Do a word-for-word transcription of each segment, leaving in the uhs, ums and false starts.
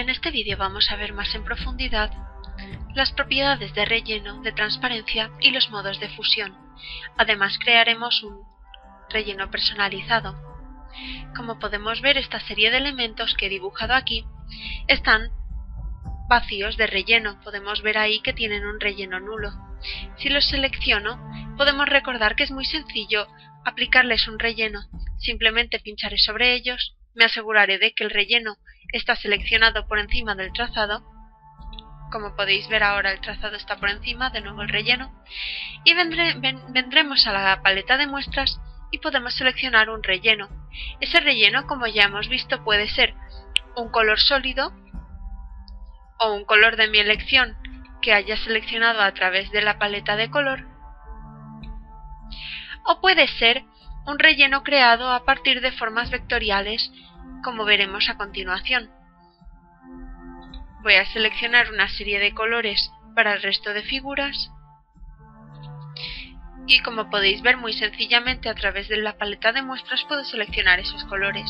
En este vídeo vamos a ver más en profundidad las propiedades de relleno, de transparencia y los modos de fusión. Además crearemos un relleno personalizado. Como podemos ver, esta serie de elementos que he dibujado aquí están vacíos de relleno. Podemos ver ahí que tienen un relleno nulo. Si los selecciono, podemos recordar que es muy sencillo aplicarles un relleno. Simplemente pincharé sobre ellos, me aseguraré de que el relleno está seleccionado por encima del trazado. Como podéis ver ahora, el trazado está por encima, de nuevo el relleno, y vendré, ven, vendremos a la paleta de muestras y podemos seleccionar un relleno. Ese relleno, como ya hemos visto, puede ser un color sólido o un color de mi elección que haya seleccionado a través de la paleta de color, o puede ser un relleno creado a partir de formas vectoriales, como veremos a continuación. Voy a seleccionar una serie de colores para el resto de figuras y, como podéis ver, muy sencillamente a través de la paleta de muestras puedo seleccionar esos colores.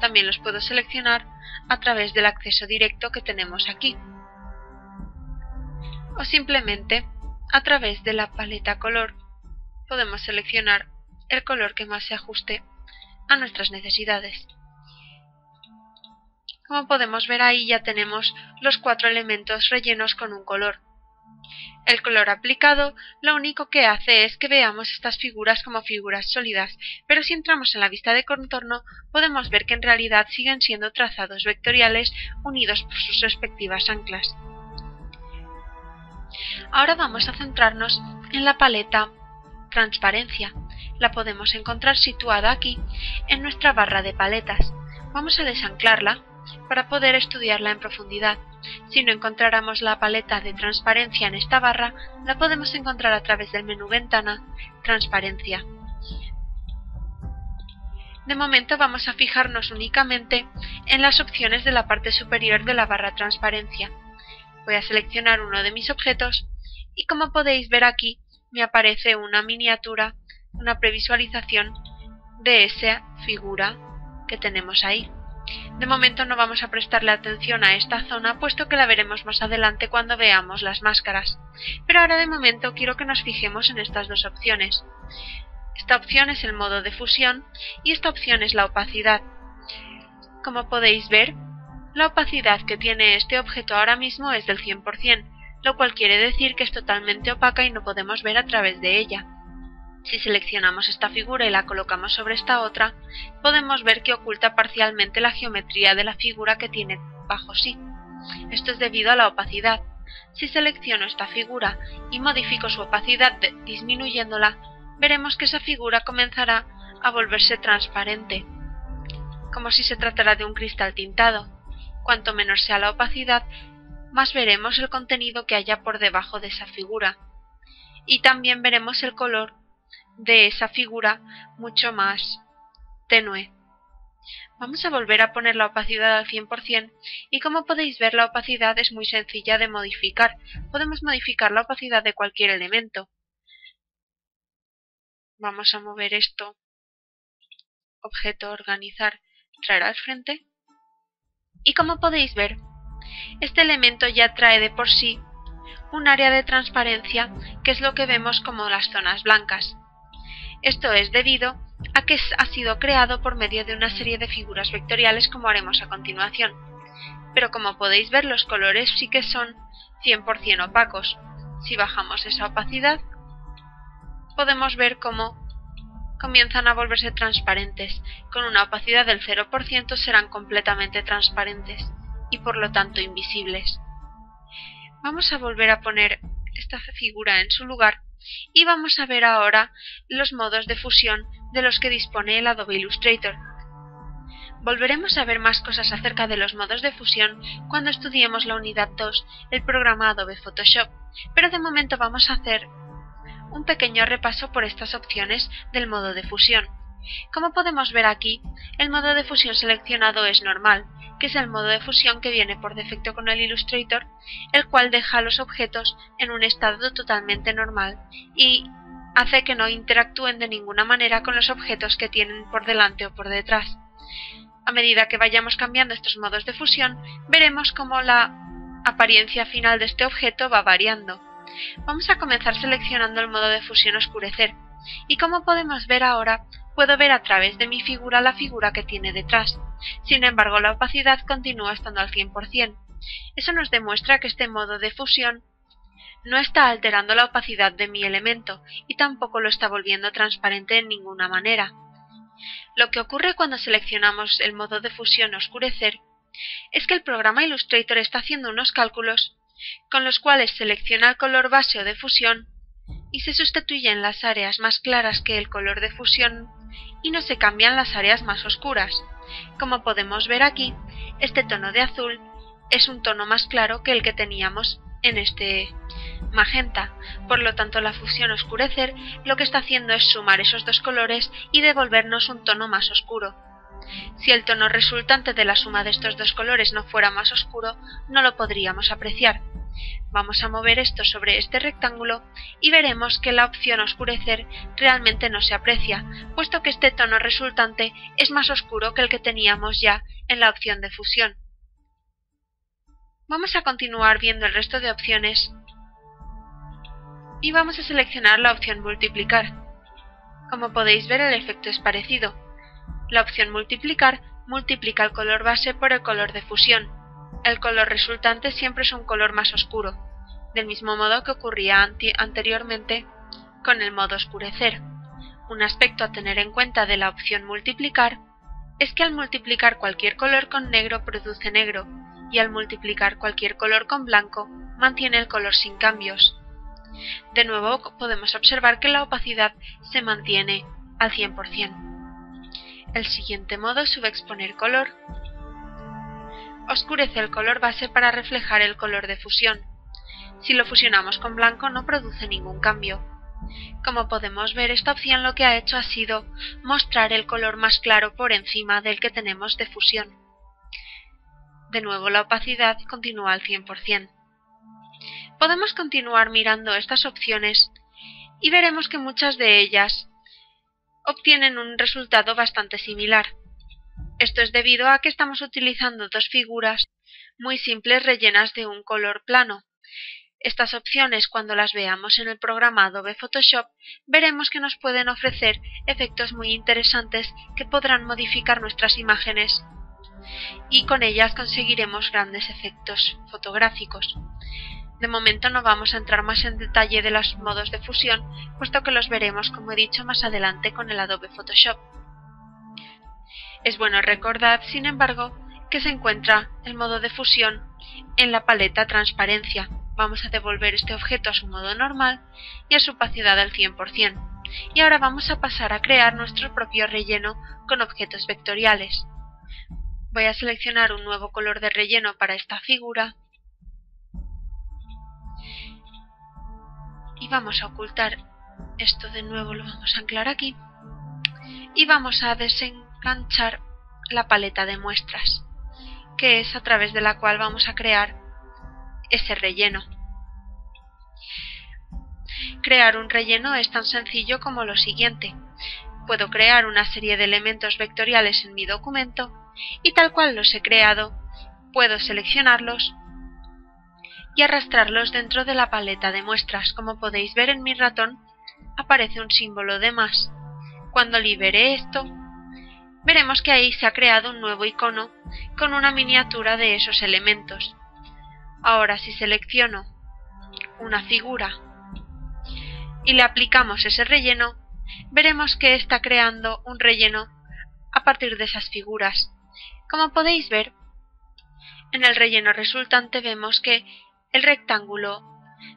También los puedo seleccionar a través del acceso directo que tenemos aquí, o simplemente a través de la paleta color podemos seleccionar el color que más se ajuste a nuestras necesidades. Como podemos ver ahí, ya tenemos los cuatro elementos rellenos con un color. El color aplicado lo único que hace es que veamos estas figuras como figuras sólidas, pero si entramos en la vista de contorno podemos ver que en realidad siguen siendo trazados vectoriales unidos por sus respectivas anclas. Ahora vamos a centrarnos en la paleta transparencia. La podemos encontrar situada aquí en nuestra barra de paletas. Vamos a desanclarla para poder estudiarla en profundidad. Si no encontráramos la paleta de transparencia en esta barra, la podemos encontrar a través del menú Ventana, Transparencia. De momento vamos a fijarnos únicamente en las opciones de la parte superior de la barra Transparencia. Voy a seleccionar uno de mis objetos y, como podéis ver aquí, me aparece una miniatura, una previsualización de esa figura que tenemos ahí. De momento no vamos a prestarle atención a esta zona, puesto que la veremos más adelante cuando veamos las máscaras. Pero ahora de momento quiero que nos fijemos en estas dos opciones. Esta opción es el modo de fusión y esta opción es la opacidad. Como podéis ver, la opacidad que tiene este objeto ahora mismo es del cien por ciento, lo cual quiere decir que es totalmente opaca y no podemos ver a través de ella. Si seleccionamos esta figura y la colocamos sobre esta otra, podemos ver que oculta parcialmente la geometría de la figura que tiene bajo sí. Esto es debido a la opacidad. Si selecciono esta figura y modifico su opacidad disminuyéndola, veremos que esa figura comenzará a volverse transparente, como si se tratara de un cristal tintado. Cuanto menor sea la opacidad, más veremos el contenido que haya por debajo de esa figura. Y también veremos el color de esa figura mucho más tenue. Vamos a volver a poner la opacidad al cien por ciento y, como podéis ver, la opacidad es muy sencilla de modificar. Podemos modificar la opacidad de cualquier elemento. Vamos a mover esto, objeto, organizar, traer al frente, y como podéis ver, este elemento ya trae de por sí un área de transparencia, que es lo que vemos como las zonas blancas. Esto es debido a que ha sido creado por medio de una serie de figuras vectoriales, como haremos a continuación. Pero como podéis ver, los colores sí que son cien por ciento opacos. Si bajamos esa opacidad, podemos ver cómo comienzan a volverse transparentes. Con una opacidad del cero por ciento serán completamente transparentes y por lo tanto invisibles. Vamos a volver a poner esta figura en su lugar y vamos a ver ahora los modos de fusión de los que dispone el Adobe Illustrator. Volveremos a ver más cosas acerca de los modos de fusión cuando estudiemos la unidad dos, el programa Adobe Photoshop, pero de momento vamos a hacer un pequeño repaso por estas opciones del modo de fusión. Como podemos ver aquí, el modo de fusión seleccionado es normal, que es el modo de fusión que viene por defecto con el Illustrator, el cual deja los objetos en un estado totalmente normal y hace que no interactúen de ninguna manera con los objetos que tienen por delante o por detrás. A medida que vayamos cambiando estos modos de fusión, veremos cómo la apariencia final de este objeto va variando. Vamos a comenzar seleccionando el modo de fusión oscurecer, y como podemos ver ahora, puedo ver a través de mi figura la figura que tiene detrás. Sin embargo, la opacidad continúa estando al cien por ciento. Eso nos demuestra que este modo de fusión no está alterando la opacidad de mi elemento y tampoco lo está volviendo transparente en ninguna manera. Lo que ocurre cuando seleccionamos el modo de fusión oscurecer es que el programa Illustrator está haciendo unos cálculos con los cuales selecciona el color base o de fusión y se sustituyen las áreas más claras que el color de fusión y no se cambian las áreas más oscuras. Como podemos ver aquí, este tono de azul es un tono más claro que el que teníamos en este magenta, por lo tanto la fusión oscurecer lo que está haciendo es sumar esos dos colores y devolvernos un tono más oscuro. Si el tono resultante de la suma de estos dos colores no fuera más oscuro, no lo podríamos apreciar. Vamos a mover esto sobre este rectángulo y veremos que la opción oscurecer realmente no se aprecia, puesto que este tono resultante es más oscuro que el que teníamos ya en la opción de fusión. Vamos a continuar viendo el resto de opciones y vamos a seleccionar la opción multiplicar. Como podéis ver, el efecto es parecido. La opción multiplicar multiplica el color base por el color de fusión. El color resultante siempre es un color más oscuro, del mismo modo que ocurría anteriormente con el modo oscurecer. Un aspecto a tener en cuenta de la opción multiplicar es que al multiplicar cualquier color con negro produce negro, y al multiplicar cualquier color con blanco mantiene el color sin cambios. De nuevo podemos observar que la opacidad se mantiene al cien por ciento. El siguiente modo es subexponer color. Oscurece el color base para reflejar el color de fusión. Si lo fusionamos con blanco no produce ningún cambio. Como podemos ver, esta opción lo que ha hecho ha sido mostrar el color más claro por encima del que tenemos de fusión. De nuevo la opacidad continúa al cien por ciento. Podemos continuar mirando estas opciones y veremos que muchas de ellas obtienen un resultado bastante similar. Esto es debido a que estamos utilizando dos figuras muy simples rellenas de un color plano. Estas opciones, cuando las veamos en el programa Adobe Photoshop, veremos que nos pueden ofrecer efectos muy interesantes que podrán modificar nuestras imágenes y con ellas conseguiremos grandes efectos fotográficos. De momento no vamos a entrar más en detalle de los modos de fusión, puesto que los veremos, como he dicho, más adelante con el Adobe Photoshop. Es bueno recordar, sin embargo, que se encuentra el modo de fusión en la paleta Transparencia. Vamos a devolver este objeto a su modo normal y a su opacidad al cien por ciento. Y ahora vamos a pasar a crear nuestro propio relleno con objetos vectoriales. Voy a seleccionar un nuevo color de relleno para esta figura. Y vamos a ocultar esto de nuevo, lo vamos a anclar aquí. Y vamos a desenganchar la paleta de muestras, que es a través de la cual vamos a crear ese relleno. Crear un relleno es tan sencillo como lo siguiente. Puedo crear una serie de elementos vectoriales en mi documento y tal cual los he creado, puedo seleccionarlos y arrastrarlos dentro de la paleta de muestras. Como podéis ver, en mi ratón aparece un símbolo de más. Cuando libere esto, veremos que ahí se ha creado un nuevo icono con una miniatura de esos elementos. Ahora, si selecciono una figura y le aplicamos ese relleno, veremos que está creando un relleno a partir de esas figuras. Como podéis ver, en el relleno resultante vemos que el rectángulo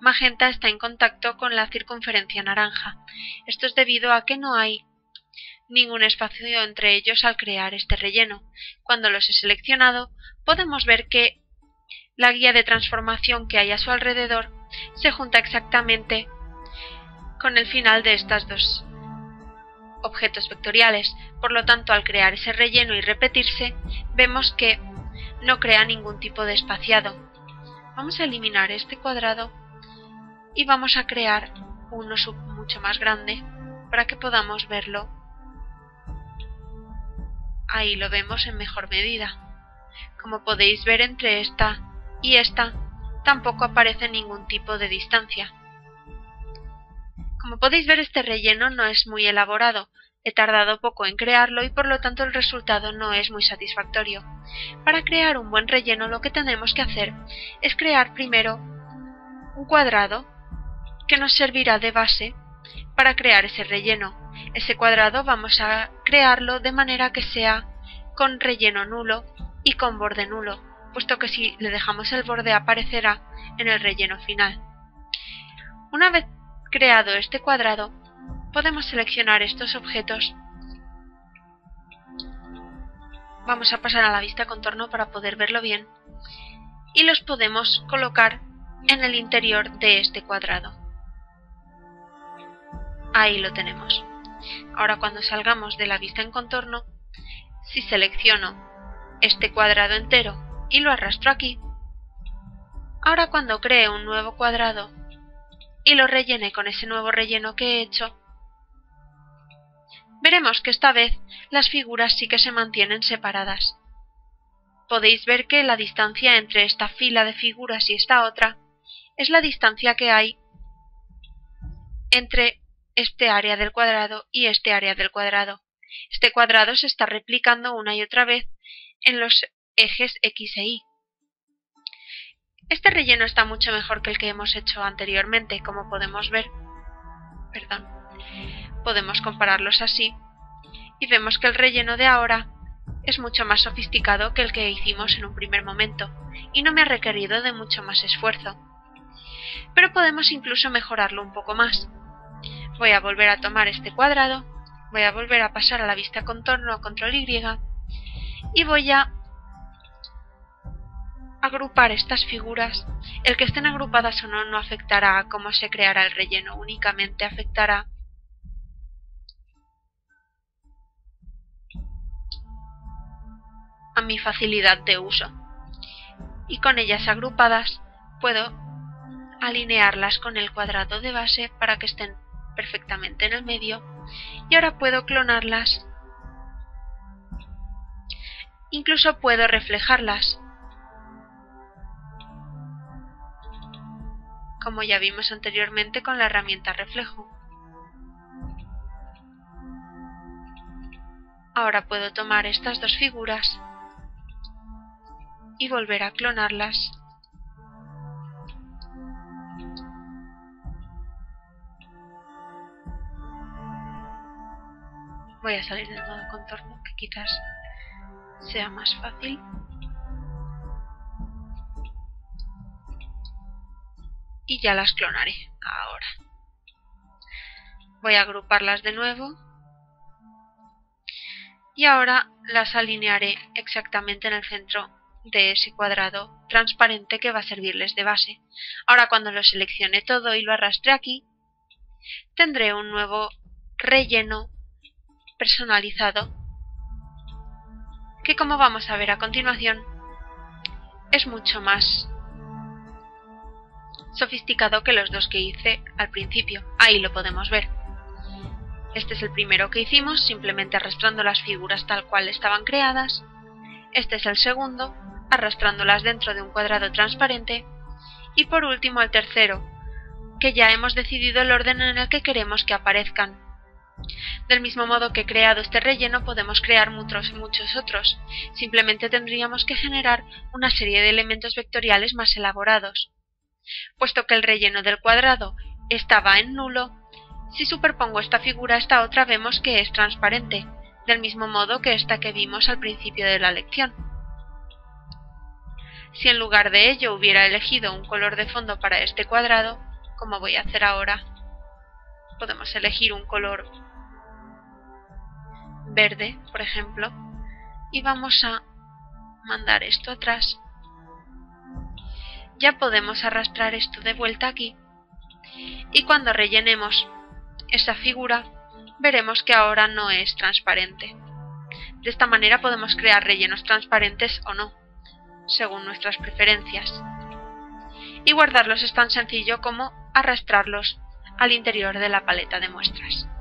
magenta está en contacto con la circunferencia naranja. Esto es debido a que no hay ningún espacio entre ellos al crear este relleno. Cuando los he seleccionado, podemos ver que la guía de transformación que hay a su alrededor se junta exactamente con el final de estos dos objetos vectoriales. Por lo tanto, al crear ese relleno y repetirse, vemos que no crea ningún tipo de espaciado. Vamos a eliminar este cuadrado y vamos a crear uno sub mucho más grande para que podamos verlo Ahí lo vemos en mejor medida. Como podéis ver, entre esta y esta tampoco aparece ningún tipo de distancia. Como podéis ver, este relleno no es muy elaborado. He tardado poco en crearlo y por lo tanto el resultado no es muy satisfactorio. Para crear un buen relleno lo que tenemos que hacer es crear primero un cuadrado que nos servirá de base para crear ese relleno. Ese cuadrado vamos a crearlo de manera que sea con relleno nulo y con borde nulo, puesto que si le dejamos el borde aparecerá en el relleno final. Una vez creado este cuadrado, podemos seleccionar estos objetos. Vamos a pasar a la vista contorno para poder verlo bien. Y los podemos colocar en el interior de este cuadrado. Ahí lo tenemos. Ahora, cuando salgamos de la vista en contorno, si selecciono este cuadrado entero y lo arrastro aquí, ahora cuando cree un nuevo cuadrado y lo rellene con ese nuevo relleno que he hecho, veremos que esta vez las figuras sí que se mantienen separadas. Podéis ver que la distancia entre esta fila de figuras y esta otra es la distancia que hay entre este área del cuadrado y este área del cuadrado. Este cuadrado se está replicando una y otra vez en los ejes X e Y. Este relleno está mucho mejor que el que hemos hecho anteriormente, como podemos ver. Perdón. Podemos compararlos así y vemos que el relleno de ahora es mucho más sofisticado que el que hicimos en un primer momento y no me ha requerido de mucho más esfuerzo. Pero podemos incluso mejorarlo un poco más. Voy a volver a tomar este cuadrado, voy a volver a pasar a la vista contorno, control Y, y voy a agrupar estas figuras. El que estén agrupadas o no no afectará a cómo se creará el relleno, únicamente afectará a mi facilidad de uso, y con ellas agrupadas puedo alinearlas con el cuadrado de base para que estén perfectamente en el medio, y ahora puedo clonarlas, incluso puedo reflejarlas. Como ya vimos anteriormente con la herramienta reflejo. Ahora puedo tomar estas dos figuras y volver a clonarlas. Voy a salir del modo contorno, que quizás sea más fácil. Y ya las clonaré ahora. Voy a agruparlas de nuevo. Y ahora las alinearé exactamente en el centro de ese cuadrado transparente que va a servirles de base. Ahora, cuando lo seleccione todo y lo arrastre aquí, tendré un nuevo relleno personalizado que, como vamos a ver a continuación, es mucho más sofisticado que los dos que hice al principio. Ahí lo podemos ver. Este es el primero que hicimos, simplemente arrastrando las figuras tal cual estaban creadas. Este es el segundo, arrastrándolas dentro de un cuadrado transparente. Y por último el tercero, que ya hemos decidido el orden en el que queremos que aparezcan. Del mismo modo que he creado este relleno, podemos crear muchos, muchos otros. Simplemente tendríamos que generar una serie de elementos vectoriales más elaborados. Puesto que el relleno del cuadrado estaba en nulo, si superpongo esta figura a esta otra vemos que es transparente, del mismo modo que esta que vimos al principio de la lección. Si en lugar de ello hubiera elegido un color de fondo para este cuadrado, como voy a hacer ahora, podemos elegir un color verde, por ejemplo, y vamos a mandar esto atrás. Ya podemos arrastrar esto de vuelta aquí, y cuando rellenemos esa figura veremos que ahora no es transparente. De esta manera podemos crear rellenos transparentes o no, según nuestras preferencias. Y guardarlos es tan sencillo como arrastrarlos al interior de la paleta de muestras.